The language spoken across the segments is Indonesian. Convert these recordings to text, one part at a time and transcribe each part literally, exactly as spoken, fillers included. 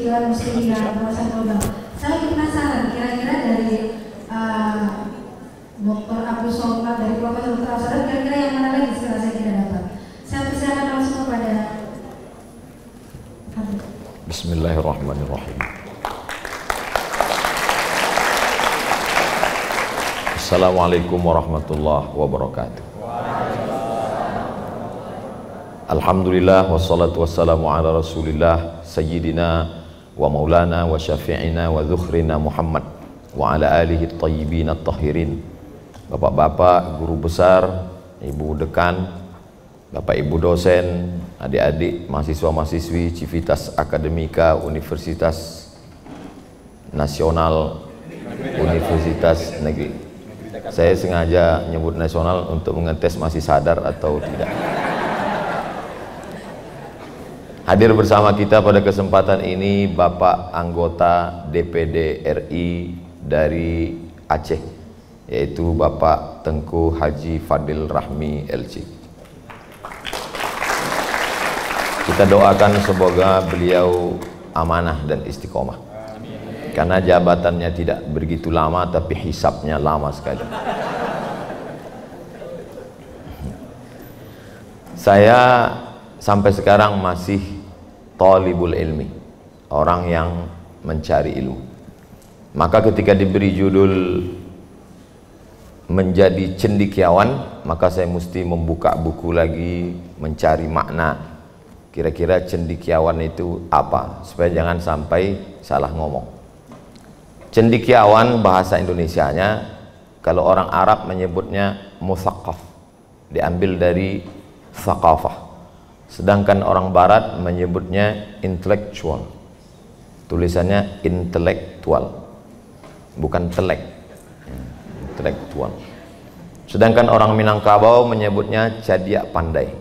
muslimin muslimin luasan global. Saya penasaran kira-kira dari uh, Doktor Abu Somad, dari Profesor Doktor Abu, kira-kira yang mana lagi setelah saya tidak dapat. Saya persilakan langsung kepada Abu. Bismillahirrahmanirrahim. Assalamualaikum warahmatullahi wabarakatuh. Alhamdulillah wassalatu wassalamu ala rasulillah sayyidina wa maulana wa syafi'ina wa dhukhrina Muhammad wa ala alihi at-tayyibin at-tahirin. Bapak-bapak, guru besar, ibu dekan, bapak ibu dosen, adik-adik, mahasiswa-mahasiswi Civitas Akademika Universitas Nasional Universitas Negeri. Saya sengaja nyebut nasional untuk mengetes masih sadar atau tidak. Hadir bersama kita pada kesempatan ini Bapak anggota D P D R I dari Aceh, yaitu Bapak Tengku Haji Fadil Rahmi L C. Kita doakan semoga beliau amanah dan istiqomah. Karena jabatannya tidak begitu lama, tapi hisabnya lama sekali. Saya sampai sekarang masih talibul ilmi, orang yang mencari ilmu. Maka ketika diberi judul menjadi cendikiawan, maka saya mesti membuka buku lagi mencari makna, kira-kira cendikiawan itu apa, supaya jangan sampai salah ngomong. Cendikiawan bahasa Indonesianya, kalau orang Arab menyebutnya musaqqaf, diambil dari thaqafah. Sedangkan orang barat menyebutnya intellectual, tulisannya intelektual, bukan telek, intelektual. Sedangkan orang Minangkabau menyebutnya cadiak pandai,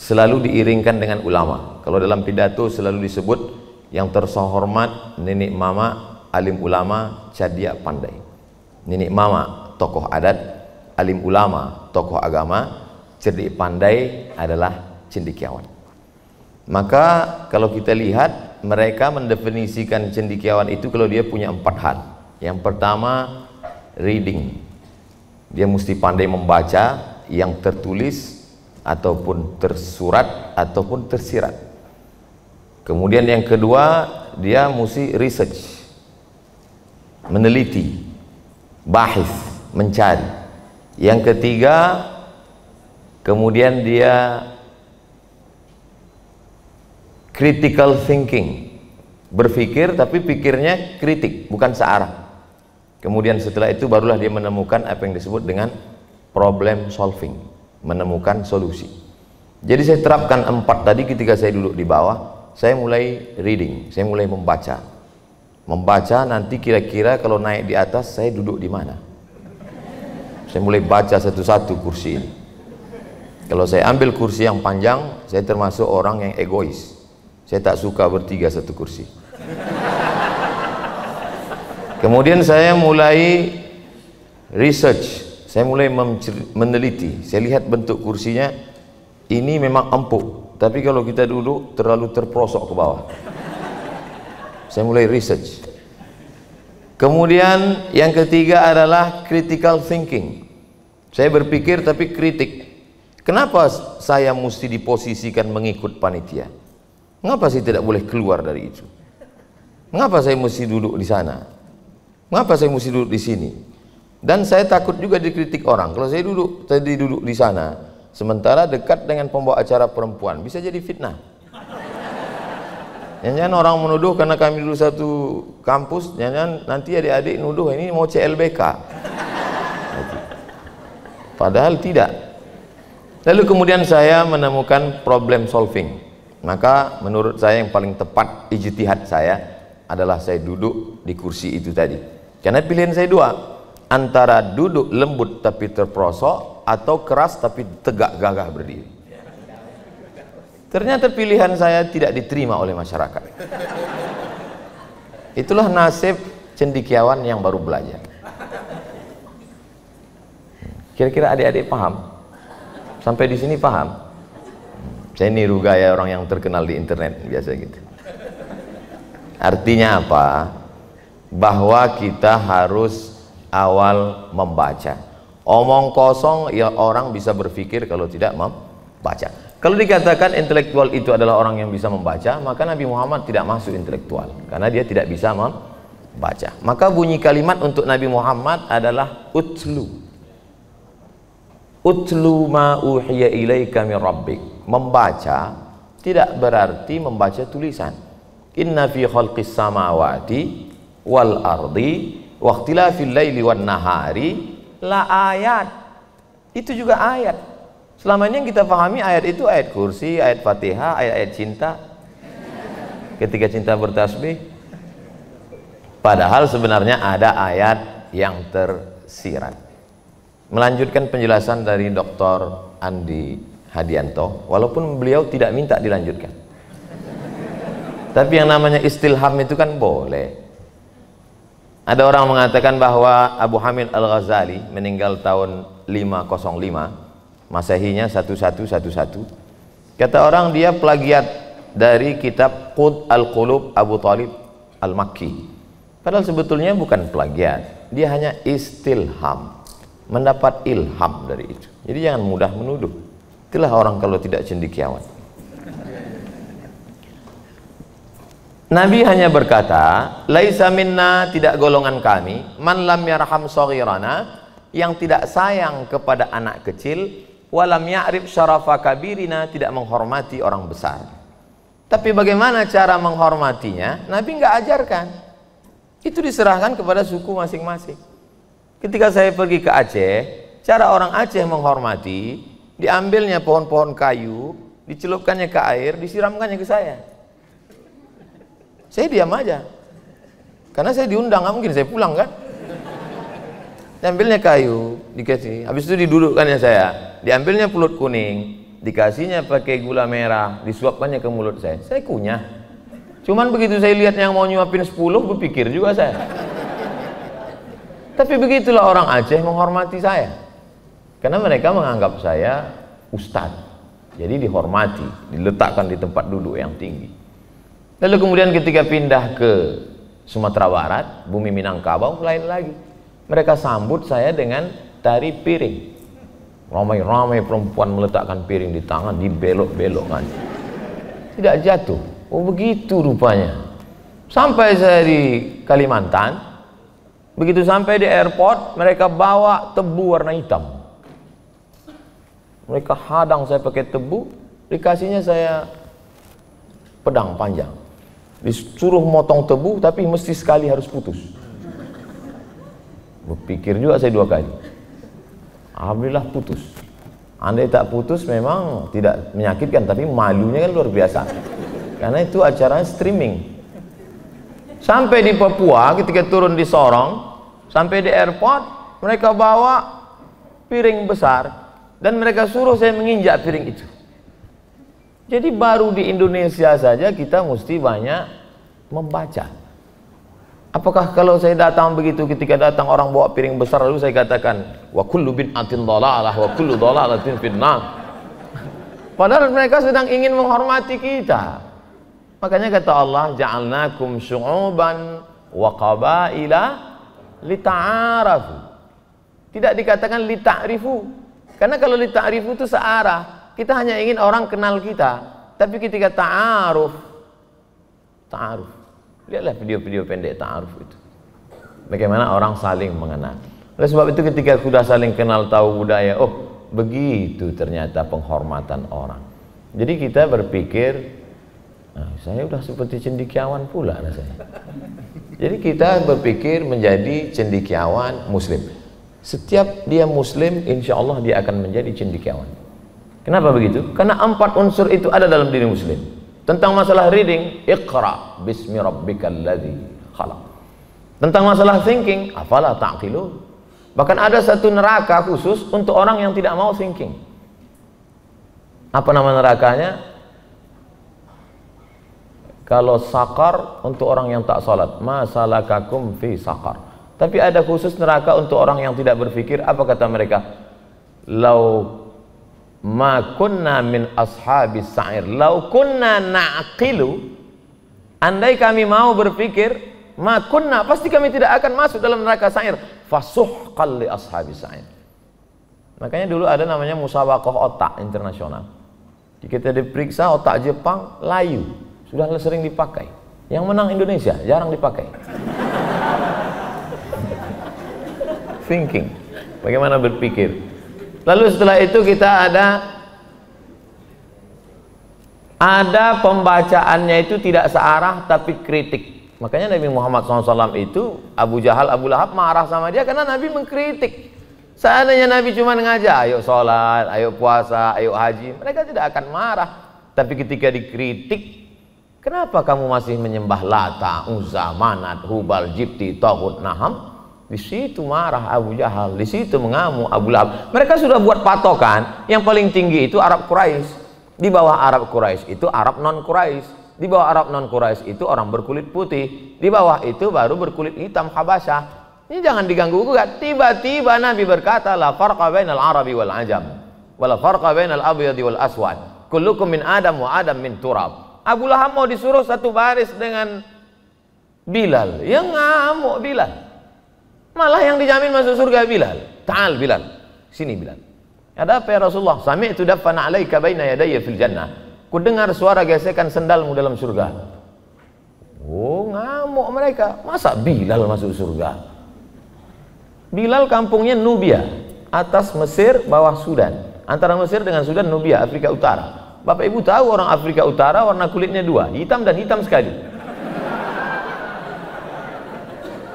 selalu diiringkan dengan ulama. Kalau dalam pidato selalu disebut yang tersohormat nenek mama alim ulama cadiak pandai. Nenek mama tokoh adat, alim ulama tokoh agama, cerdik pandai adalah cendikiawan. Maka kalau kita lihat, mereka mendefinisikan cendikiawan itu kalau dia punya empat hal. Yang pertama, reading. Dia mesti pandai membaca yang tertulis ataupun tersurat ataupun tersirat. Kemudian yang kedua, dia mesti research, meneliti, bahis, mencari. Yang ketiga, kemudian dia critical thinking, berpikir tapi pikirnya kritik, bukan searah. Kemudian setelah itu barulah dia menemukan apa yang disebut dengan problem solving, menemukan solusi. Jadi saya terapkan empat tadi ketika saya duduk di bawah. Saya mulai reading, saya mulai membaca. Membaca nanti kira-kira kalau naik di atas saya duduk di mana. Saya mulai baca satu-satu kursi ini. Kalau saya ambil kursi yang panjang, saya termasuk orang yang egois. Saya tak suka bertiga satu kursi. Kemudian saya mulai research, saya mulai meneliti. Saya lihat bentuk kursinya ini memang empuk, tapi kalau kita duduk terlalu terprosok ke bawah. Saya mulai research. Kemudian yang ketiga adalah critical thinking. Saya berpikir tapi kritik. Kenapa saya mesti diposisikan mengikut panitia? Mengapa saya tidak boleh keluar dari itu? Mengapa saya mesti duduk di sana? Mengapa saya mesti duduk di sini? Dan saya takut juga dikritik orang. Kalau saya duduk tadi duduk di sana, sementara dekat dengan pembawa acara perempuan, bisa jadi fitnah. Jangan-jangan orang menuduh karena kami dulu satu kampus, jangan-jangan nanti adik-adik nuduh ini mau C L B K. Padahal tidak. Lalu kemudian saya menemukan problem solving. Maka menurut saya yang paling tepat ijtihad saya adalah saya duduk di kursi itu tadi. Karena pilihan saya dua, antara duduk lembut tapi terprosok atau keras tapi tegak gagah berdiri. Ternyata pilihan saya tidak diterima oleh masyarakat. Itulah nasib cendikiawan yang baru belajar. Kira-kira adik-adik paham? Sampai di sini paham? Saya niru gaya orang yang terkenal di internet biasa gitu. Artinya apa? Bahwa kita harus awal membaca. Omong kosong ya, orang bisa berpikir kalau tidak membaca. Kalau dikatakan intelektual itu adalah orang yang bisa membaca, maka Nabi Muhammad tidak masuk intelektual karena dia tidak bisa membaca. Maka bunyi kalimat untuk Nabi Muhammad adalah utlu. Utlu ma uhiya ilaika min rabbik. Membaca tidak berarti membaca tulisan. Inna fi khalqis samawati wal ardi wa ikhtilafil laili wan nahari la ayat. Itu juga ayat. Selama ini yang kita pahami ayat itu ayat kursi, ayat Fatihah, ayat-ayat cinta. Ketika cinta bertasbih. Padahal sebenarnya ada ayat yang tersirat. Melanjutkan penjelasan dari Doktor Andi Hadianto, walaupun beliau tidak minta dilanjutkan. Tapi yang namanya istilham itu kan boleh. Ada orang mengatakan bahwa Abu Hamid Al-Ghazali meninggal tahun lima nol lima, Masehinya sebelas sebelas sebelas. Kata orang dia plagiat dari kitab Qud al-Qulub Abu Talib al-Makki. Padahal sebetulnya bukan plagiat, dia hanya istilham, mendapat ilham dari itu. Jadi jangan mudah menuduh. Itulah orang kalau tidak cendekiawan. Nabi hanya berkata, laisa minna, tidak golongan kami, man lam yarham saghirana, yang tidak sayang kepada anak kecil, walam ya'rif syarafa kabirina, tidak menghormati orang besar. Tapi bagaimana cara menghormatinya? Nabi nggak ajarkan. Itu diserahkan kepada suku masing-masing. Ketika saya pergi ke Aceh, cara orang Aceh menghormati, diambilnya pohon-pohon kayu, dicelupkannya ke air, disiramkannya ke saya. Saya diam aja karena saya diundang, nggak mungkin saya pulang kan. Diambilnya kayu, dikasih, habis itu didudukkannya saya, diambilnya pulut kuning, dikasihnya pakai gula merah, disuapkannya ke mulut saya, saya kunyah. Cuman begitu saya lihat yang mau nyuapin sepuluh, berpikir juga saya. Tapi begitulah orang Aceh menghormati saya, karena mereka menganggap saya ustadz, jadi dihormati, diletakkan di tempat duduk yang tinggi. Lalu kemudian ketika pindah ke Sumatera Barat, bumi Minangkabau, lain lagi. Mereka sambut saya dengan tari piring. Ramai-ramai perempuan meletakkan piring di tangan, dibelok-belokkan. Tidak jatuh. Oh begitu rupanya. Sampai saya di Kalimantan, begitu sampai di airport, mereka bawa tebu warna hitam. Mereka hadang saya pakai tebu, dikasihnya saya pedang panjang. Disuruh motong tebu, tapi mesti sekali harus putus. Berpikir juga saya dua kali. Alhamdulillah putus. Andai tak putus memang tidak menyakitkan, tapi malunya kan luar biasa. Karena itu acaranya streaming. Sampai di Papua, ketika turun di Sorong, sampai di airport, mereka bawa piring besar dan mereka suruh saya menginjak piring itu. Jadi baru di Indonesia saja kita mesti banyak membaca. Apakah kalau saya datang begitu, ketika datang orang bawa piring besar lalu saya katakan wa kullu bid'atin dhalalah wa kullu dhalalatin finnar. Padahal mereka sedang ingin menghormati kita. Makanya kata Allah, ja'alnakum syu'uban wa qabaila lita'arafu. Tidak dikatakan lita'rifu. Karena kalau lita'rifu itu searah. Kita hanya ingin orang kenal kita, tapi ketika ta'aruf, ta'aruf, lihatlah video-video pendek ta'aruf itu, bagaimana orang saling mengenal. Oleh sebab itu ketika sudah saling kenal, tahu budaya, oh begitu ternyata penghormatan orang. Jadi kita berpikir, nah, saya sudah seperti cendekiawan pula rasanya. Jadi kita berpikir menjadi cendekiawan muslim. Setiap dia muslim, insya Allah dia akan menjadi cendekiawan. Kenapa begitu? Karena empat unsur itu ada dalam diri muslim. Tentang masalah reading, iqra bismi rabbikallazi khalaq. Tentang masalah thinking, afala ta'qilun. Bahkan ada satu neraka khusus untuk orang yang tidak mau thinking. Apa nama nerakanya? Kalau sakar untuk orang yang tak salat, masalakakum fi sakar. Tapi ada khusus neraka untuk orang yang tidak berpikir. Apa kata mereka? Lau ma kunna min ashabis sa'ir law kunna na'qilu Andai kami mau berpikir, makunna, pasti kami tidak akan masuk dalam neraka sa'ir. Fasuhqal li ashabi sa'ir. Makanya dulu ada namanya musabaqah otak internasional. Kita diperiksa otak Jepang layu, sudah sering dipakai. Yang menang Indonesia, jarang dipakai. Thinking, bagaimana berpikir. Lalu setelah itu kita ada ada pembacaannya itu tidak searah tapi kritik. Makanya Nabi Muhammad shallallahu alaihi wasallam itu, Abu Jahal, Abu Lahab marah sama dia karena Nabi mengkritik. Seandainya Nabi cuma ngajak, ayo sholat, ayo puasa, ayo haji, mereka tidak akan marah. Tapi ketika dikritik, kenapa kamu masih menyembah Lata, Uzza, Manat, Hubal, Jibti, Taghut, Naham? Di situ marah Abu Jahal, di situ mengamuk Abu Lahab. Mereka sudah buat patokan, yang paling tinggi itu Arab Quraisy. Di bawah Arab Quraisy itu Arab non Quraisy. Di bawah Arab non Quraisy itu orang berkulit putih. Di bawah itu baru berkulit hitam Habasha. Ini jangan diganggu gugat. Tiba-tiba Nabi berkata, la farqa bainal arabi wal ajam, wala farqa bainal abyadi wal aswad. Kullukum min adam wa adam min turab. Abu Lahab mau disuruh satu baris dengan Bilal. Ya ngamuk Bilal. Malah yang dijamin masuk surga Bilal. Ta'al Bilal, sini Bilal. Ada apa ya Rasulullah? Sami'tu dafana 'alaika baina yadayya fil jannah. Ku dengar suara gesekan sendalmu dalam surga. Oh, ngamuk mereka. Masa Bilal masuk surga? Bilal kampungnya Nubia, atas Mesir, bawah Sudan. Antara Mesir dengan Sudan Nubia, Afrika Utara. Bapak Ibu tahu orang Afrika Utara warna kulitnya dua, hitam dan hitam sekali.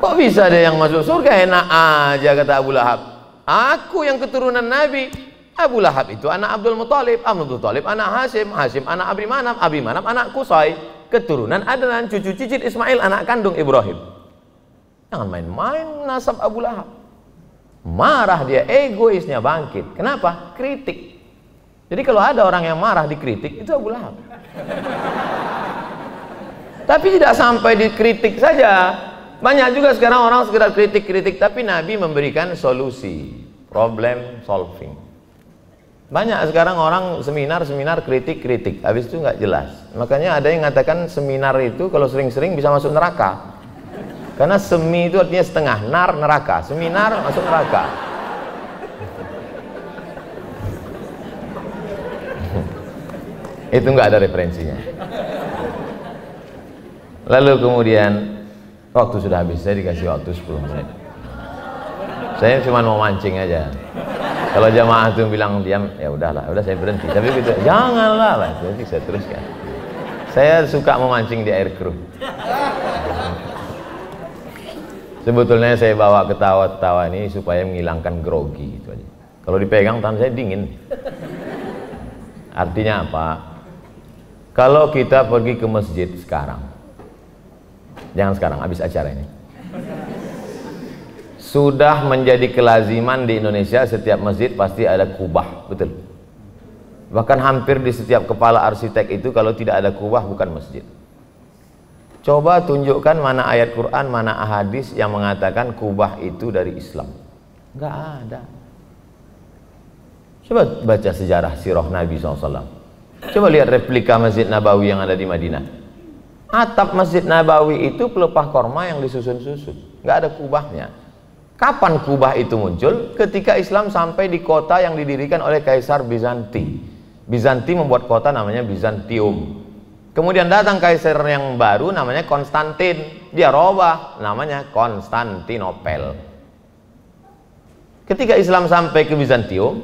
Kok bisa ada yang masuk surga? Enak aja kata Abu Lahab. Aku yang keturunan Nabi. Abu Lahab itu anak Abdul Muttalib, Abdul Muttalib anak Hashim, Hashim anak Abimanam, Abimanam anak Kusai, keturunan Adnan, cucu cicit Ismail, anak kandung Ibrahim. Jangan main-main nasab Abu Lahab. Marah dia, egoisnya bangkit. Kenapa? Kritik. Jadi kalau ada orang yang marah dikritik, itu Abu Lahab. Tapi tidak sampai dikritik saja. Banyak juga sekarang orang sekedar kritik-kritik, tapi Nabi memberikan solusi, problem solving. Banyak sekarang orang seminar-seminar kritik-kritik, habis itu nggak jelas. Makanya ada yang mengatakan seminar itu kalau sering-sering bisa masuk neraka. Karena semi itu artinya setengah, nar neraka, seminar masuk neraka. Itu nggak ada referensinya. Lalu kemudian waktu sudah habis, saya dikasih waktu sepuluh menit. Saya cuma mau mancing aja. Kalau jamaah itu bilang diam, ya udahlah, udah saya berhenti. Tapi gitu, janganlah, lah, nanti saya teruskan. Saya suka memancing di air keruh. Sebetulnya saya bawa ketawa-ketawa ini supaya menghilangkan grogi itu aja. Kalau dipegang tangan saya dingin. Artinya apa? Kalau kita pergi ke masjid sekarang, jangan sekarang, habis acara ini. Sudah menjadi kelaziman di Indonesia, setiap masjid pasti ada kubah, betul. Bahkan hampir di setiap kepala arsitek itu kalau tidak ada kubah bukan masjid. Coba tunjukkan mana ayat Quran, mana hadis yang mengatakan kubah itu dari Islam. Nggak ada. Coba baca sejarah sirah Nabi shallallahu alaihi wasallam. Coba lihat replika Masjid Nabawi yang ada di Madinah. Atap Masjid Nabawi itu pelepah korma yang disusun-susun, nggak ada kubahnya. Kapan kubah itu muncul? Ketika Islam sampai di kota yang didirikan oleh Kaisar Bizanti. Bizanti membuat kota namanya Bizantium. Kemudian datang Kaisar yang baru namanya Konstantin. Dia robah namanya Konstantinopel. Ketika Islam sampai ke Bizantium,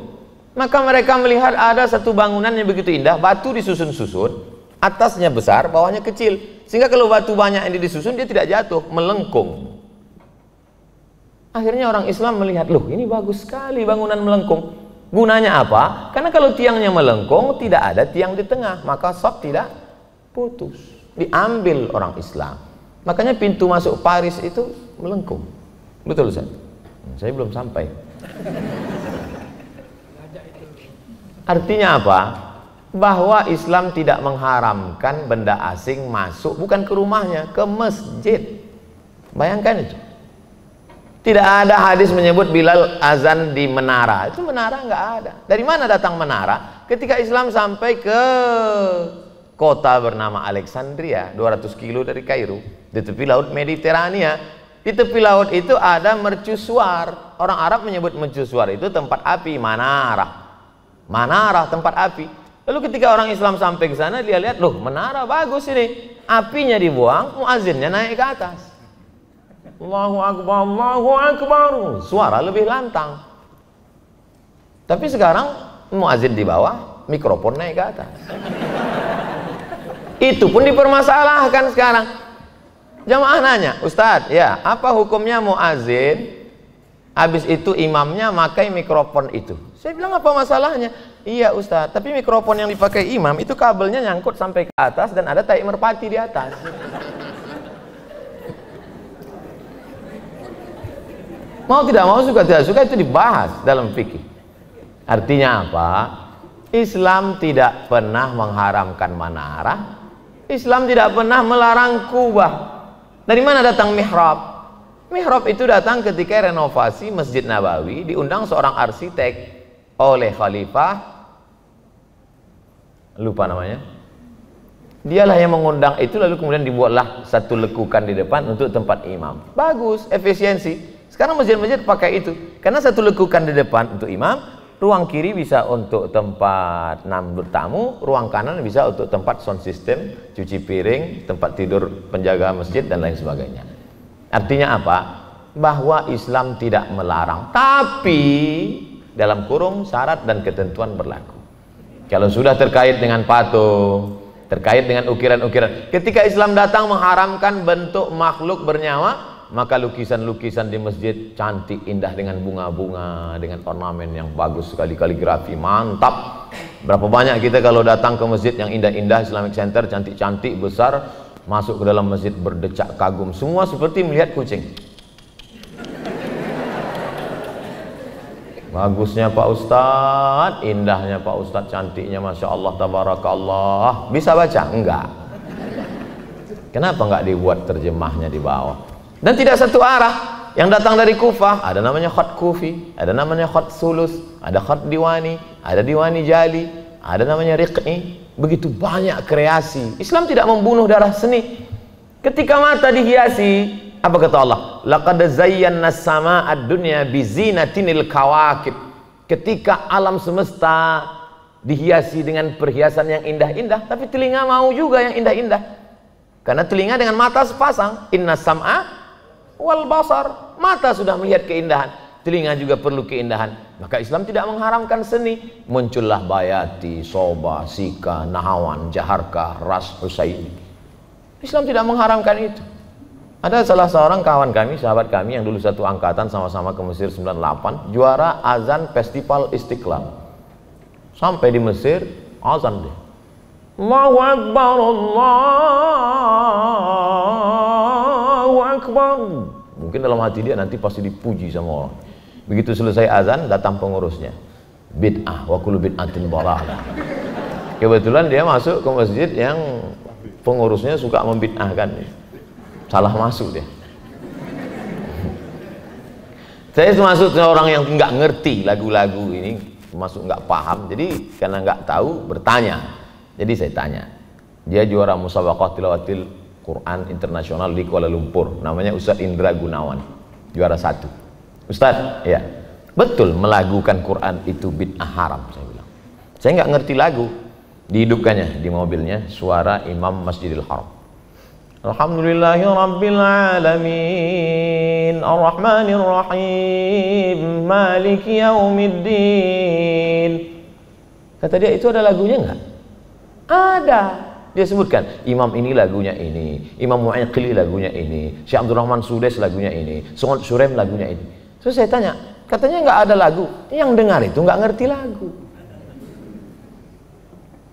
maka mereka melihat ada satu bangunan yang begitu indah, batu disusun-susun. Atasnya besar, bawahnya kecil. Sehingga kalau batu banyak yang disusun, dia tidak jatuh, melengkung. Akhirnya orang Islam melihat, loh ini bagus sekali bangunan melengkung. Gunanya apa? Karena kalau tiangnya melengkung, tidak ada tiang di tengah. Maka sop tidak putus. Diambil orang Islam. Makanya pintu masuk Paris itu melengkung. Betul, Ustaz? Saya belum sampai. Artinya apa? Bahwa Islam tidak mengharamkan benda asing masuk, bukan ke rumahnya, ke masjid. Bayangkan itu. Tidak ada hadis menyebut Bilal azan di menara. Itu menara nggak ada. Dari mana datang menara? Ketika Islam sampai ke kota bernama Alexandria, dua ratus kilo dari Kairo, di tepi laut Mediterania. Di tepi laut itu ada mercusuar. Orang Arab menyebut mercusuar itu tempat api, manara. Manara tempat api. Lalu ketika orang Islam sampai ke sana, dia lihat, loh, menara bagus ini. Apinya dibuang, muazinnya naik ke atas. Allahu Akbar, Allahu Akbar. Suara lebih lantang. Tapi sekarang muazin di bawah, mikrofon naik ke atas. Itu pun dipermasalahkan sekarang. Jamaah nanya, Ustadz, ya, apa hukumnya muazin habis itu imamnya pakai mikrofon itu? Saya bilang, apa masalahnya? Iya Ustadz, tapi mikrofon yang dipakai imam itu kabelnya nyangkut sampai ke atas dan ada tai merpati di atas. Mau tidak mau, suka tidak suka, itu dibahas dalam fikih. Artinya apa? Islam tidak pernah mengharamkan manara. Islam tidak pernah melarang kubah. Dari mana datang mihrab? Mihrab itu datang ketika renovasi Masjid Nabawi, diundang seorang arsitek oleh khalifah, lupa namanya. Dialah yang mengundang itu, lalu kemudian dibuatlah satu lekukan di depan untuk tempat imam. Bagus, efisiensi. Sekarang masjid-masjid pakai itu, karena satu lekukan di depan untuk imam, ruang kiri bisa untuk tempat enam bertamu, ruang kanan bisa untuk tempat sound system, cuci piring, tempat tidur penjaga masjid, dan lain sebagainya. Artinya apa? Bahwa Islam tidak melarang, tapi dalam kurung syarat dan ketentuan berlaku. Kalau sudah terkait dengan patung, terkait dengan ukiran-ukiran, ketika Islam datang mengharamkan bentuk makhluk bernyawa, maka lukisan-lukisan di masjid cantik, indah, dengan bunga-bunga, dengan ornamen yang bagus sekali, kaligrafi mantap. Berapa banyak kita kalau datang ke masjid yang indah-indah, Islamic Center, cantik-cantik, besar, masuk ke dalam masjid berdecak kagum, semua seperti melihat kucing. Bagusnya Pak Ustadz, indahnya Pak Ustadz, cantiknya, Masya Allah, Tabarakallah. Bisa baca? Enggak. Kenapa enggak dibuat terjemahnya di bawah? Dan tidak satu arah. Yang datang dari Kufah, ada namanya khat Kufi, ada namanya khat Sulus, ada khat Diwani, ada Diwani Jali, ada namanya Riq'i. Begitu banyak kreasi. Islam tidak membunuh darah seni. Ketika mata dihiasi, apa kata Allah? Laqad zayyana as-samaa'a ad-dunya bi zinatil kawaakib. Ketika alam semesta dihiasi dengan perhiasan yang indah-indah, tapi telinga mau juga yang indah-indah. Karena telinga dengan mata sepasang, inna sam'a wal basar. Mata sudah melihat keindahan, telinga juga perlu keindahan. Maka Islam tidak mengharamkan seni. Muncullah bayati, soba, sika, nahawan, jaharkah, ras, husaini. Islam tidak mengharamkan itu. Ada salah seorang kawan kami, sahabat kami, yang dulu satu angkatan sama-sama ke Mesir sembilan delapan, juara azan festival Istiqlal. Sampai di Mesir, azan deh, Allahu Akbar, Allahu Akbar. Mungkin dalam hati dia nanti pasti dipuji sama orang. Begitu selesai azan, datang pengurusnya, bid'ah, wa kullu bid'atin dhalalah. Kebetulan dia masuk ke masjid yang pengurusnya suka membid'ahkan. Salah masuk dia. Saya termasuk orang yang nggak ngerti lagu-lagu ini, masuk nggak paham. Jadi karena nggak tahu, bertanya. Jadi saya tanya, dia juara musabaqah tilawatil Quran internasional di Kuala Lumpur, namanya Ustadz Indra Gunawan, juara satu. Ustadz, ya, betul melagukan Quran itu bid'ah haram, saya bilang. Saya nggak ngerti lagu, dihidupkannya di mobilnya suara Imam Masjidil Haram. Alhamdulillahirrabbilalamin, Ar-Rahmanirrahim, Maliki Yaumiddin. Kata dia, itu ada lagunya nggak? Ada. Dia sebutkan, imam ini lagunya ini, Imam Mu'aqili lagunya ini, Syekh Abdul Rahman Sudes lagunya ini, Sungut Surem lagunya ini. Terus saya tanya, katanya nggak ada lagu. Yang dengar itu nggak ngerti lagu.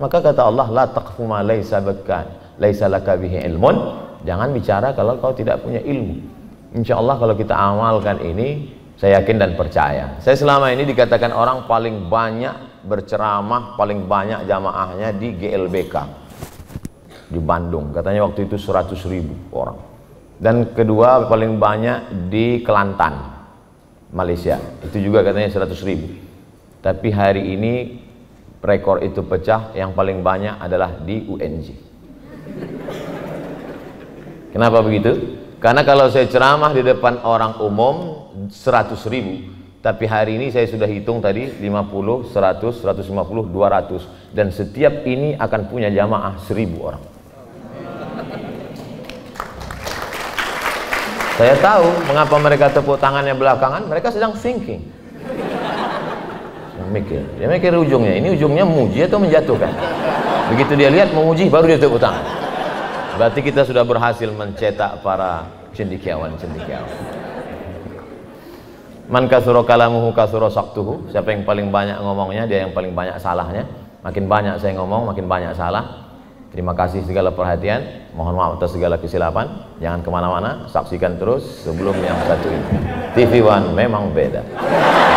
Maka kata Allah, la taqfu ma laisa baka, laisa laka bihi ilmun. Jangan bicara kalau kau tidak punya ilmu. Insya Allah kalau kita amalkan ini, saya yakin dan percaya. Saya selama ini dikatakan orang paling banyak berceramah, paling banyak jamaahnya di G L B K di Bandung, katanya waktu itu seratus ribu orang, dan kedua paling banyak di Kelantan, Malaysia, itu juga katanya seratus ribu. Tapi hari ini rekor itu pecah, yang paling banyak adalah di U N J. Kenapa begitu? Karena kalau saya ceramah di depan orang umum seratus ribu, tapi hari ini saya sudah hitung tadi lima puluh, seratus, seratus lima puluh, dua ratus, dan setiap ini akan punya jamaah seribu orang. Saya tahu mengapa mereka tepuk tangannya belakangan, mereka sedang thinking, mikir, dia mikir ujungnya, ini ujungnya muji atau menjatuhkan. Begitu dia lihat memuji, baru dia tepuk tangan. Berarti kita sudah berhasil mencetak para cendekiawan-cendekiawan. Man kasuro kalamuhu kasuro saktuhu. Siapa yang paling banyak ngomongnya, dia yang paling banyak salahnya. Makin banyak saya ngomong, makin banyak salah. Terima kasih segala perhatian. Mohon maaf atas segala kesilapan. Jangan kemana-mana, saksikan terus Sebelum Yang Satu Ini. T V One memang beda.